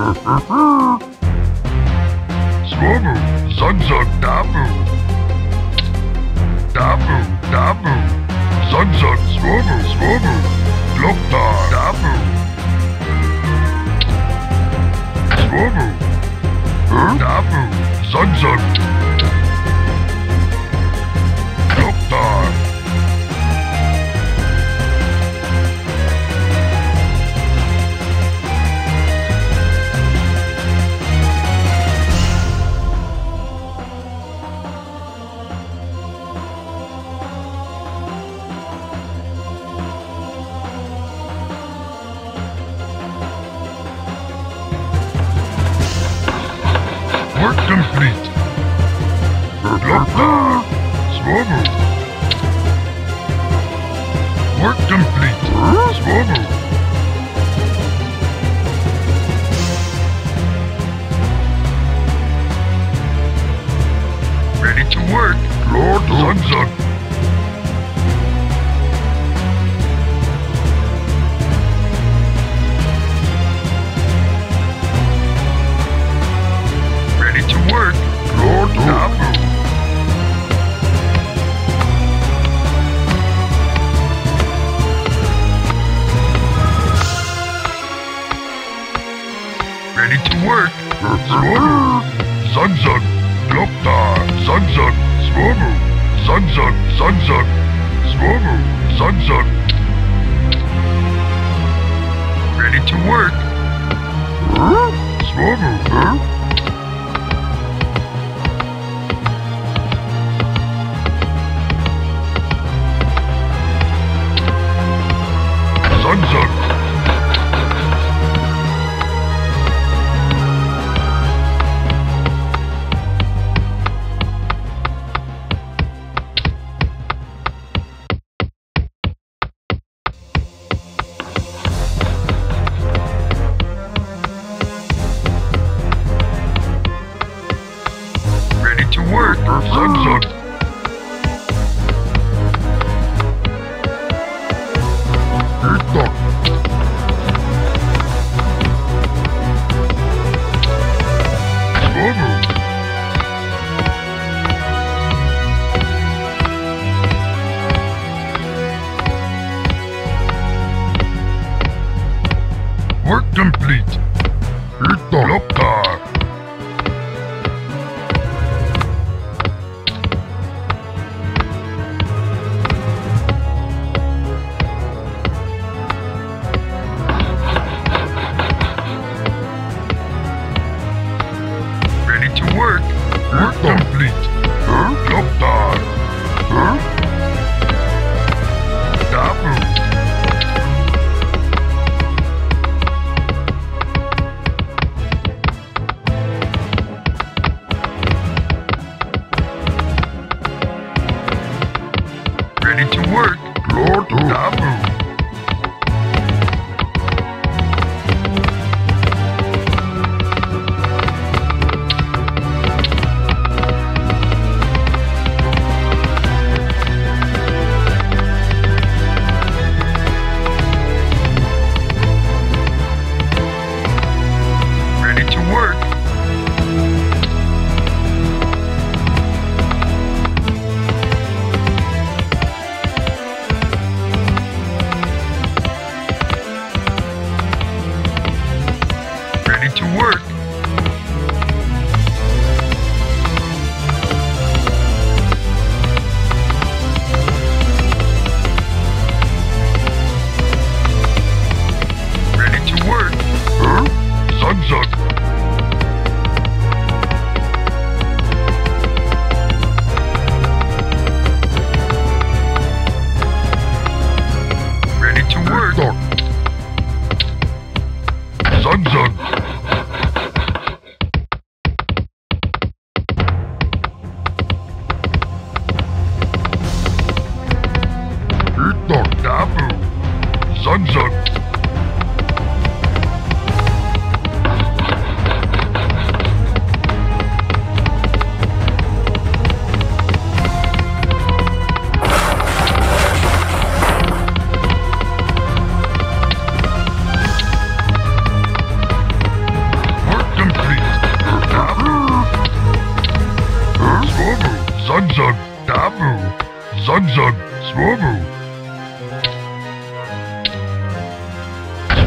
Swobu, Zunzo, Dabu. Dabu, Dabu. Zunzo, Swobu, Swobu. Blokta, Dabu. Swobu. Dabu, Zunzo. Blokta. Complete. Swobo. Work complete. Swobo. Ready to work, Lord Zunzun.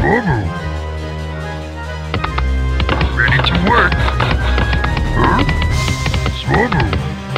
Boo-boo. Ready to work. Huh? Swaboo. Work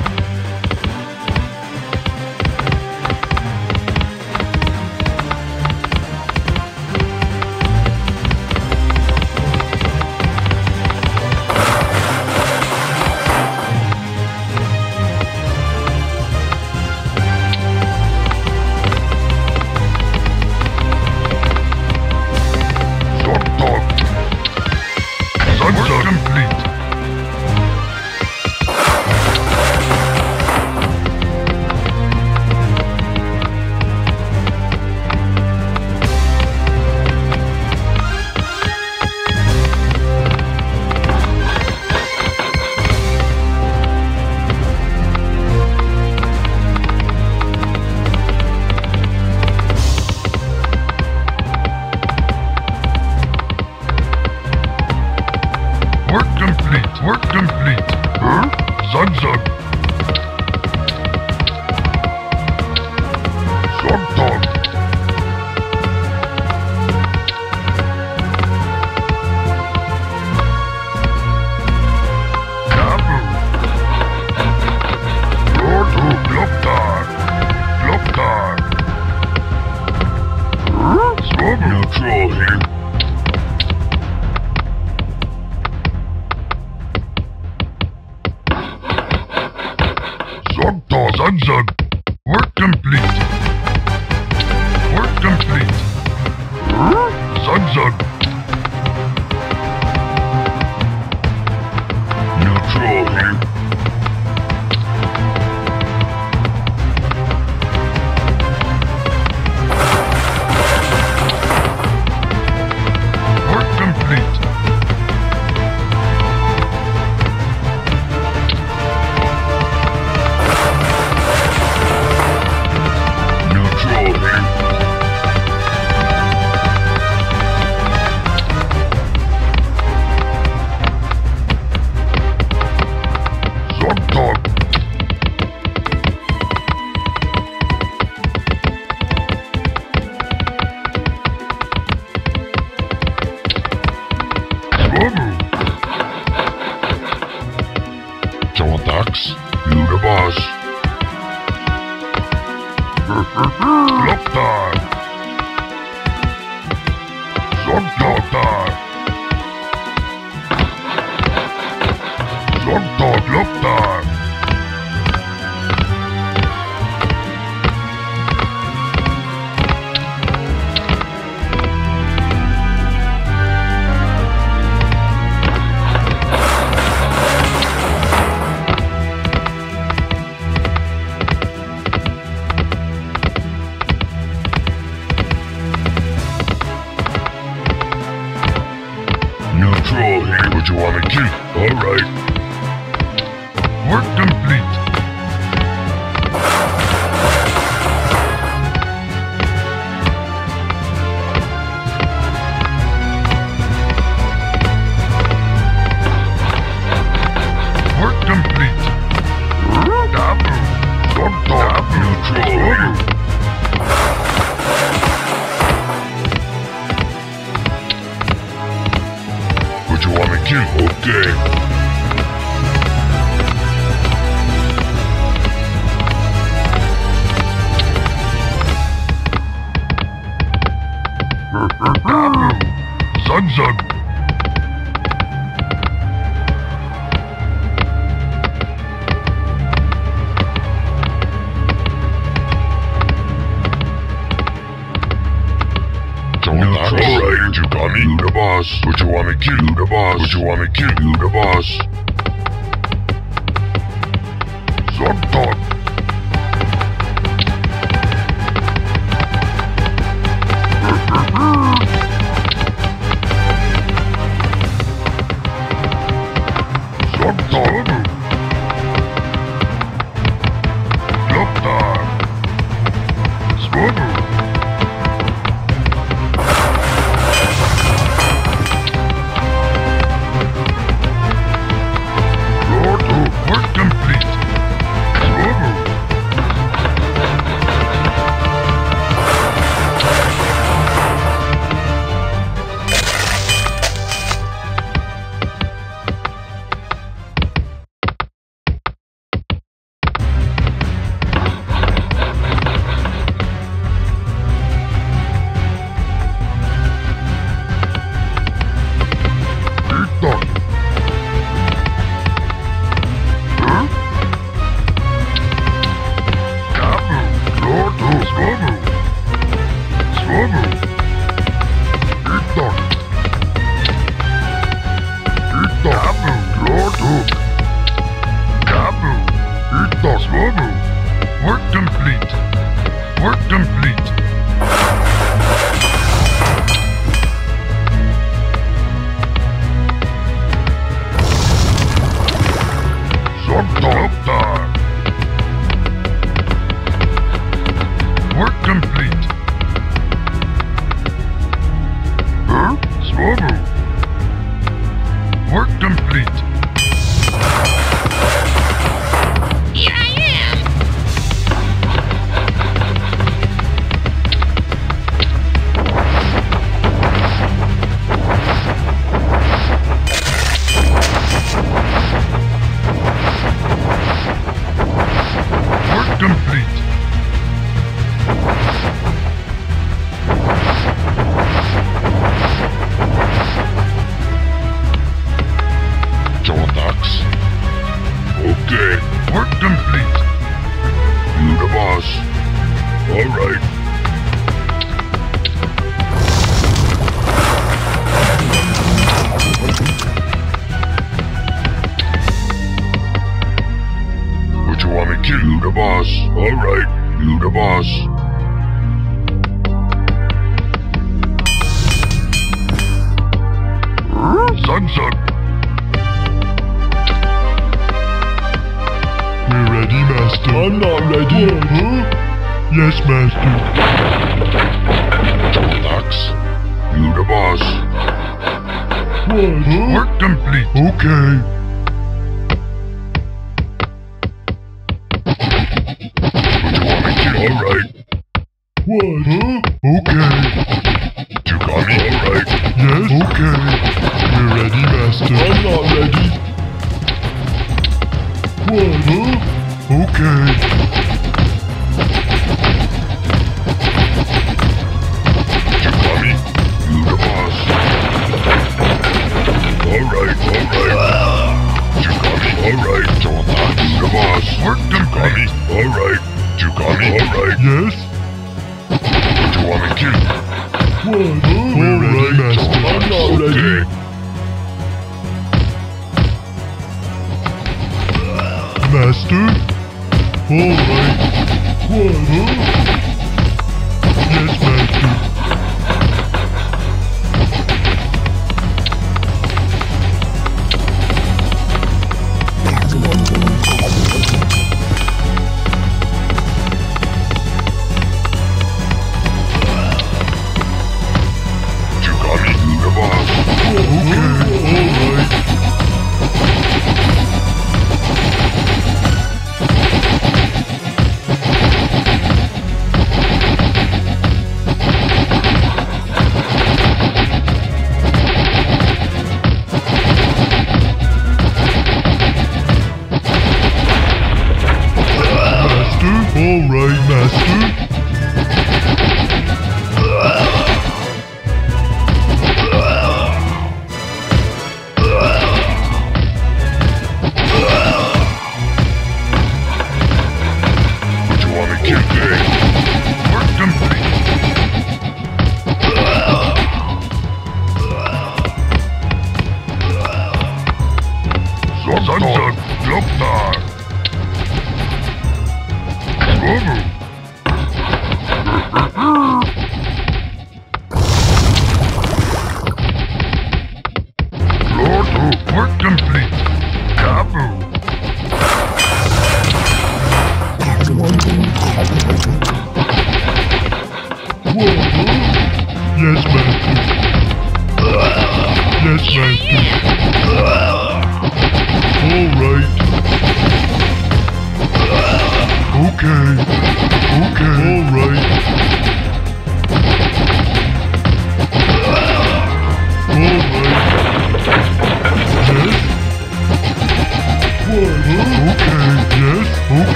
complete.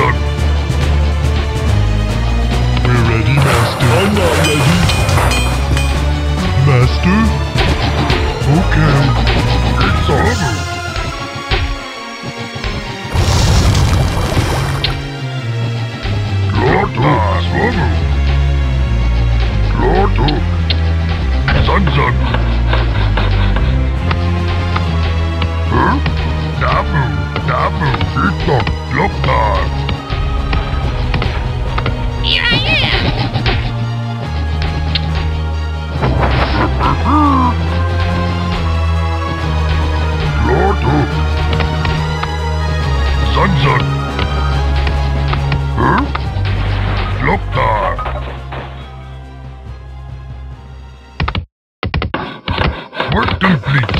done. We're ready, Master. I'm not ready. Master? Okay. It's over. Lord Oak is over. Lord Oak. Sun. Huh? It's a look time. Here I am. Lord Hook. Sun. Huh? Look time. Work complete.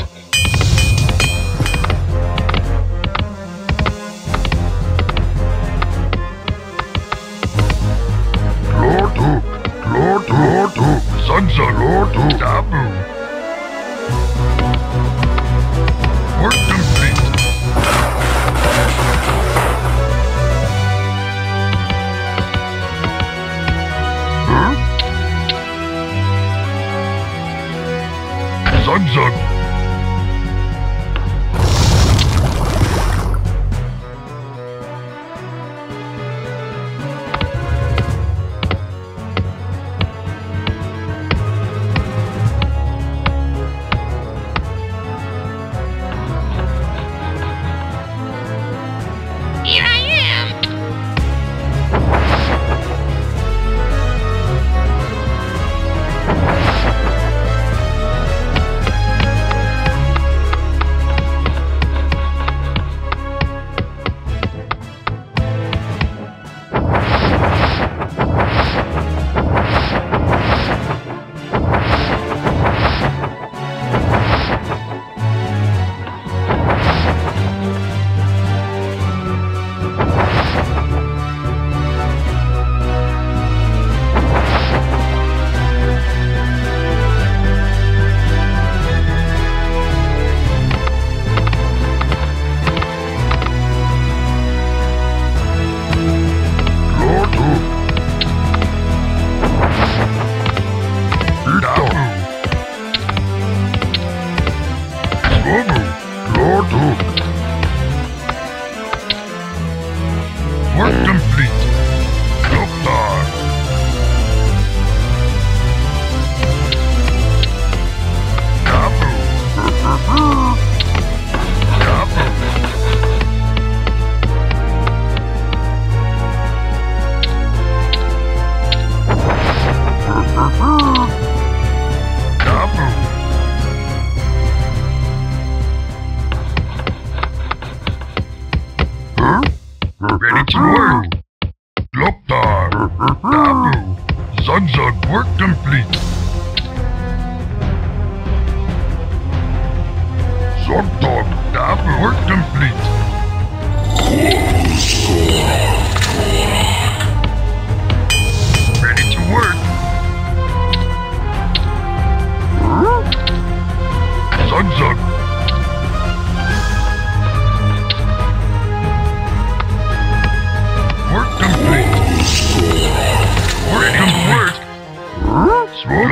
Swim,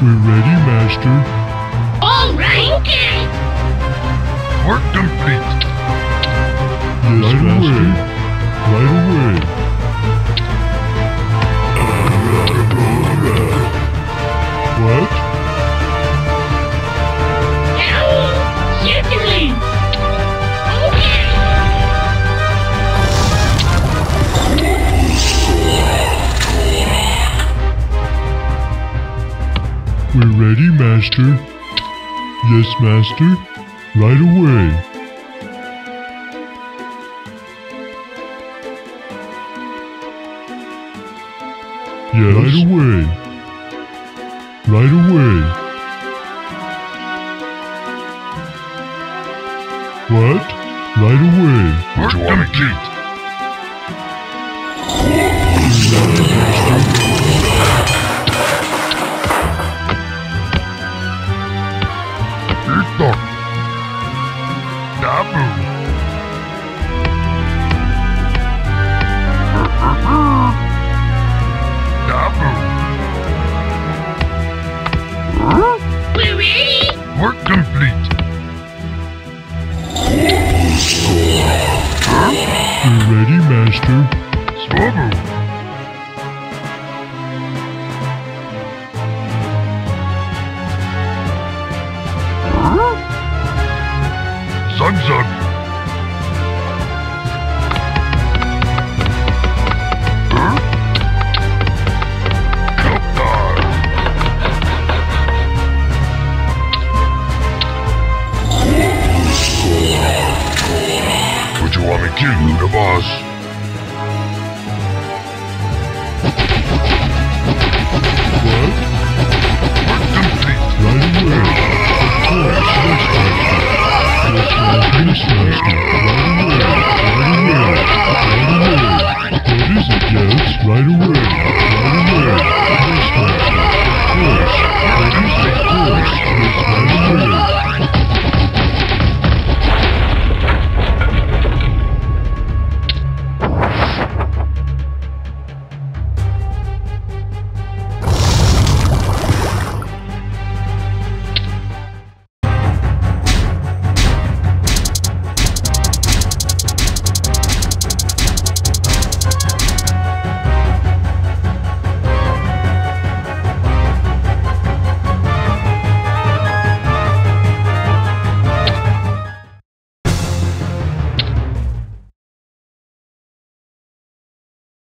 We ready, Master? All right! Okay! Work complete! Yes, right Master. Away! Right away! What? Oh, certainly! We're ready, Master. Yes, Master. Right away. Yes. Right away. Right away. What? Right away. What do you want to eat? Ready, Master?